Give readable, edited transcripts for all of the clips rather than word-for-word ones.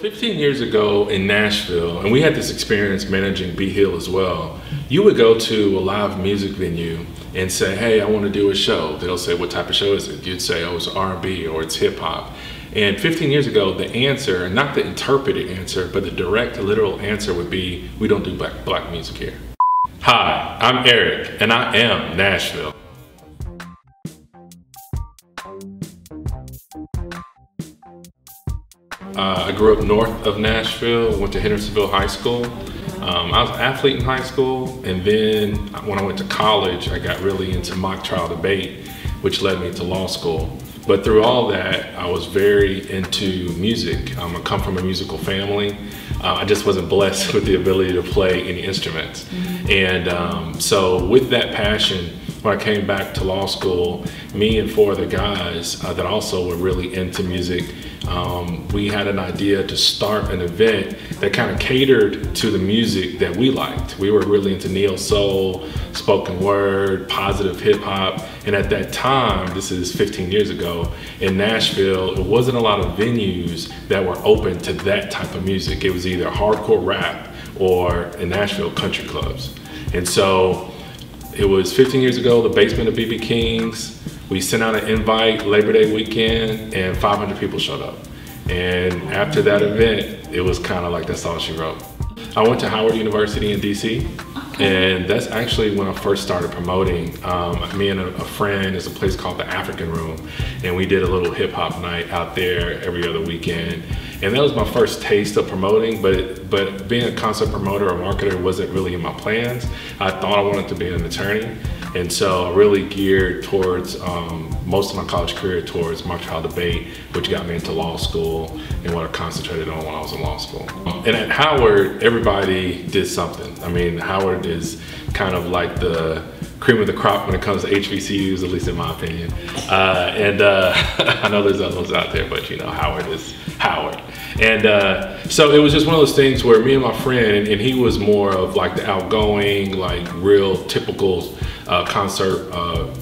15 years ago in Nashville, and we had this experience managing B-Hill as well, you would go to a live music venue and say, hey, I want to do a show. They'll say, what type of show is it? You'd say, oh, it's R&B or it's hip hop. And 15 years ago, the answer, not the interpreted answer, but the direct, literal answer would be, we don't do black music here. Hi, I'm Eric, and I am Nashville. I grew up north of Nashville, went to Hendersonville High School. I was an athlete in high school, and then when I went to college, I got really into mock trial debate, which led me to law school. But through all that, I was very into music. I come from a musical family. I just wasn't blessed with the ability to play any instruments. And so with that passion, when I came back to law school, me and four other guys that also were really into music, we had an idea to start an event that kind of catered to the music that we liked. We were really into neo soul, spoken word, positive hip hop. And at that time, this is 15 years ago, in Nashville, it wasn't a lot of venues that were open to that type of music. It was either hardcore rap or in Nashville, country clubs. And so it was 15 years ago, the basement of BB Kings. We sent out an invite Labor Day weekend and 500 people showed up. And after that event, it was kind of like that's all she wrote. I went to Howard University in DC. Okay. And that's actually when I first started promoting. Me and a friend, there's a place called the African Room. And we did a little hip hop night out there every other weekend. And that was my first taste of promoting, but being a concept promoter or marketer wasn't really in my plans. I thought I wanted to be an attorney. And so I really geared towards most of my college career towards mock trial debate, which got me into law school and what I concentrated on when I was in law school. And at Howard, everybody did something. I mean, Howard is kind of like the cream of the crop when it comes to HBCUs, at least in my opinion. I know there's other ones out there, but you know, Howard is Howard. And so it was just one of those things where me and my friend, and he was more of like the outgoing, like real typical concert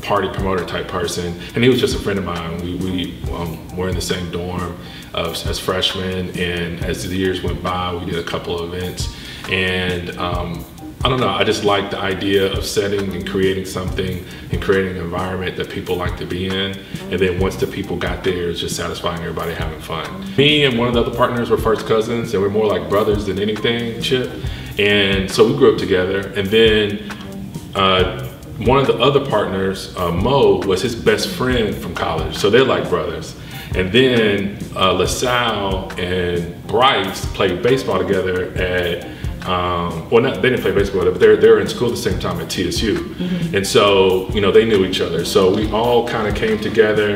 party promoter type person. And he was just a friend of mine. We were in the same dorm as freshmen. And as the years went by, we did a couple of events. And I don't know, I just like the idea of setting and creating something and creating an environment that people like to be in. And then once the people got there, it's just satisfying everybody having fun. Me and one of the other partners were first cousins, and we're more like brothers than anything, Chip. And so we grew up together. And then one of the other partners, Mo, was his best friend from college. So they're like brothers. And then LaSalle and Bryce played baseball together at they didn't play baseball, but they're in school at the same time at TSU. Mm-hmm. And so, you know, they knew each other. So we all kind of came together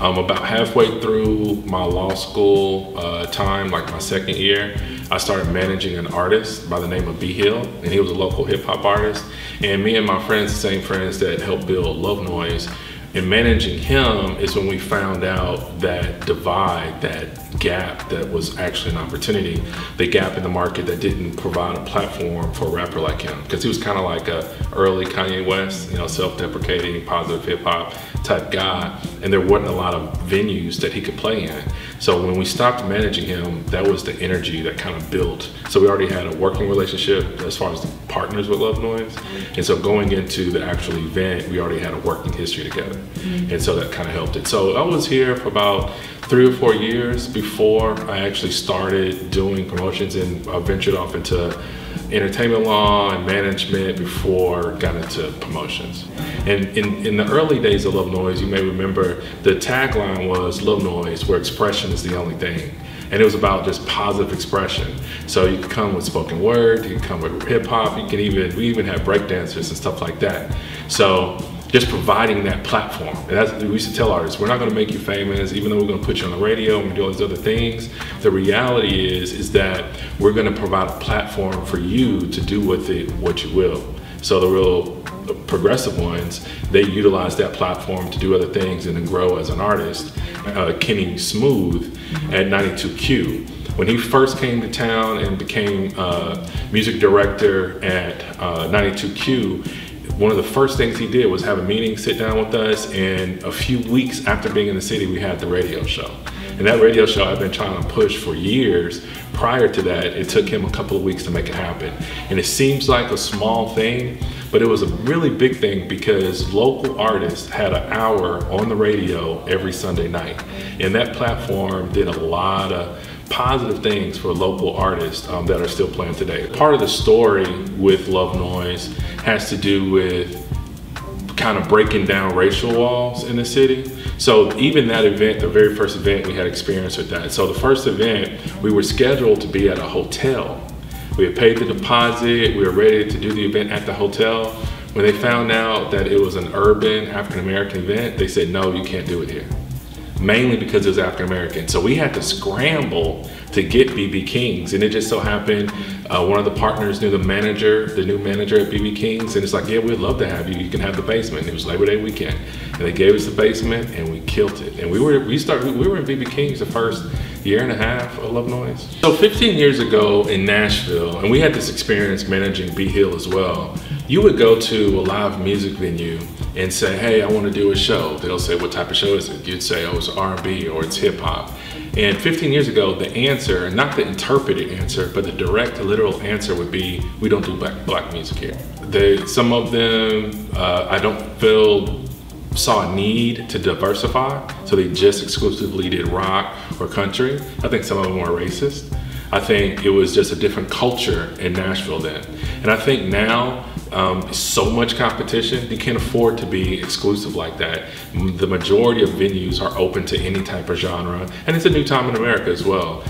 about halfway through my law school time, like my second year. I started managing an artist by the name of B-Hill, and he was a local hip hop artist. And me and my friends, the same friends that helped build Love Noise, and managing him is when we found out that divide, that gap that was actually an opportunity, the gap in the market that didn't provide a platform for a rapper like him. Because he was kind of like a early Kanye West, you know, self-deprecating, positive hip hop type guy. And there wasn't a lot of venues that he could play in. So when we stopped managing him, that was the energy that kind of built. So we already had a working relationship as far as the partners with Love Noise. And so going into the actual event, we already had a working history together. Mm-hmm. And so that kind of helped it. So I was here for about 3 or 4 years before I actually started doing promotions, and I ventured off into entertainment law and management before I got into promotions. And in the early days of Love Noise, you may remember the tagline was Love Noise, where expression is the only thing. And it was about just positive expression. So you could come with spoken word, you could come with hip hop, you can even, we even had breakdancers and stuff like that. So just providing that platform. And that's, we used to tell artists, we're not gonna make you famous, even though we're gonna put you on the radio and do all these other things. The reality is that we're gonna provide a platform for you to do with it what you will. So the real progressive ones, they utilize that platform to do other things and then grow as an artist. Kenny Smooth at 92Q. When he first came to town and became music director at 92Q, one of the first things he did was have a meeting, sit down with us, and a few weeks after being in the city, we had the radio show. And that radio show I've been trying to push for years. Prior to that, it took him a couple of weeks to make it happen. And it seems like a small thing, but it was a really big thing because local artists had an hour on the radio every Sunday night. And that platform did a lot of positive things for local artists that are still playing today. Part of the story with Love Noise has to do with kind of breaking down racial walls in the city. So even that event, the very first event, we had experience with that. So the first event, we were scheduled to be at a hotel. We had paid the deposit, we were ready to do the event at the hotel. When they found out that it was an urban African-American event, they said, no, you can't do it here. Mainly because it was African-American. So we had to scramble to get BB Kings. And it just so happened, one of the partners knew the manager, the new manager at BB Kings. And it's like, yeah, we'd love to have you. You can have the basement. It was Labor Day weekend. And they gave us the basement and we killed it. And we were in BB Kings the first year and a half of Love Noise. So 15 years ago in Nashville, and we had this experience managing B-Hill as well, you would go to a live music venue and say, hey, I want to do a show. They'll say, what type of show is it? You'd say, oh, it's R&B or it's hip hop. And 15 years ago, the answer, not the interpreted answer, but the direct, literal answer would be, we don't do black music here. Some of them, I don't feel, saw a need to diversify, so they just exclusively did rock or country. I think some of them were racist. I think it was just a different culture in Nashville then. And I think now, so much competition, you can't afford to be exclusive like that. The majority of venues are open to any type of genre, and it's a new time in America as well.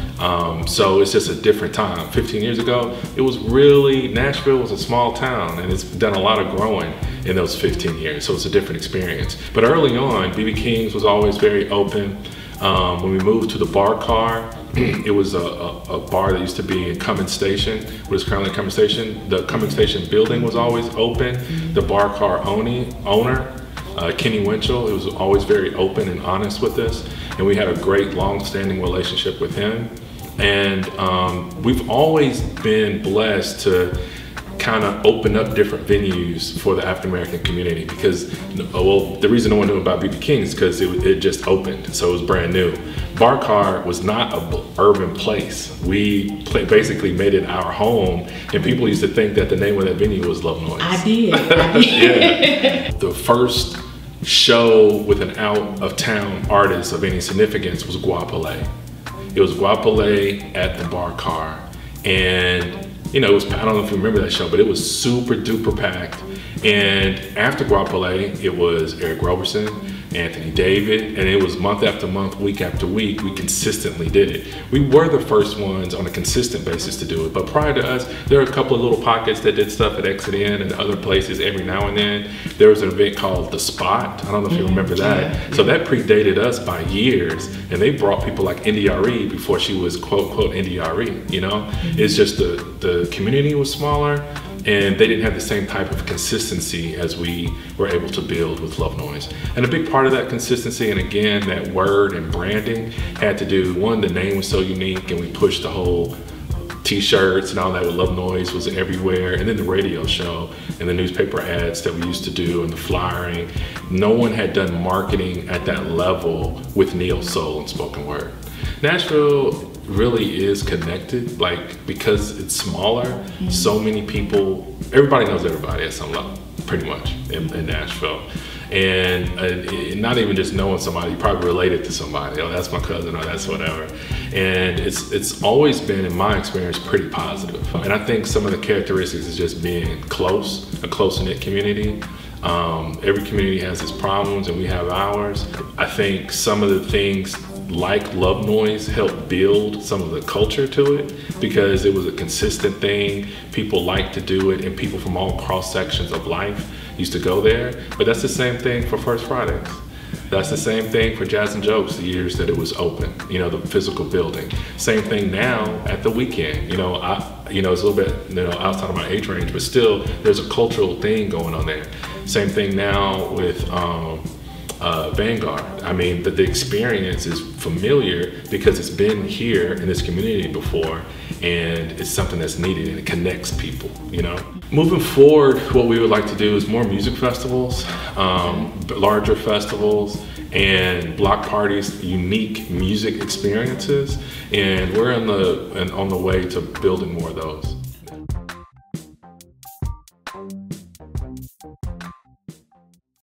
So it's just a different time. 15 years ago, it was really, Nashville was a small town, and it's done a lot of growing in those 15 years, so it's a different experience. But early on, BB Kings was always very open. When we moved to the Bar Car, it was a bar that used to be in Cummins Station, what is currently Cummins Station. The Cummins Station building was always open. The Bar Car owner, Kenny Winchell, it was always very open and honest with us. And we had a great long-standing relationship with him. And we've always been blessed to kind of open up different venues for the African American community because, well, the reason no one knew about BB Kings because it just opened, so it was brand new. Bar Car was not an urban place. We basically made it our home, and people used to think that the name of that venue was Love Noise. I did. Yeah. The first show with an out-of-town artist of any significance was Guapalé. It was Guapalé at the Bar Car, and you know, it was, I don't know if you remember that show, but it was super duper packed. And after Guapalé, it was Eric Roberson, Anthony David, and it was month after month, week after week, we consistently did it. We were the first ones on a consistent basis to do it, but prior to us, there were a couple of little pockets that did stuff at Exit Inn and other places every now and then. There was an event called The Spot, I don't know if you remember that. So that predated us by years, and they brought people like NDRE before she was quote, quote, NDRE, you know? It's just the community was smaller, and they didn't have the same type of consistency as we were able to build with Love Noise. And a big part of that consistency, and again, that word and branding had to do, one, the name was so unique, and we pushed the whole t-shirts and all that with Love Noise was everywhere, and then the radio show and the newspaper ads that we used to do and the flyering. No one had done marketing at that level with neo soul and spoken word. Nashville really is connected, like, because it's smaller, so many people, everybody knows everybody at some level, pretty much, in Nashville. And not even just knowing somebody, you're probably related to somebody, oh, that's my cousin, or that's whatever. And it's always been, in my experience, pretty positive. And I think some of the characteristics is just being close, a close-knit community. Every community has its problems, and we have ours. I think some of the things like Love Noise helped build some of the culture to it because it was a consistent thing. People liked to do it, and people from all cross sections of life used to go there. But that's the same thing for First Fridays. That's the same thing for Jazz and Jokes, the years that it was open, you know, the physical building. Same thing now at the weekend. You know, it's a little bit, you know, outside of my age range, but still there's a cultural thing going on there. Same thing now with Vanguard. I mean, the experience is familiar because it's been here in this community before, and it's something that's needed, and it connects people, you know? Moving forward, what we would like to do is more music festivals, larger festivals, and block parties, unique music experiences, and we're in the, and on the way to building more of those.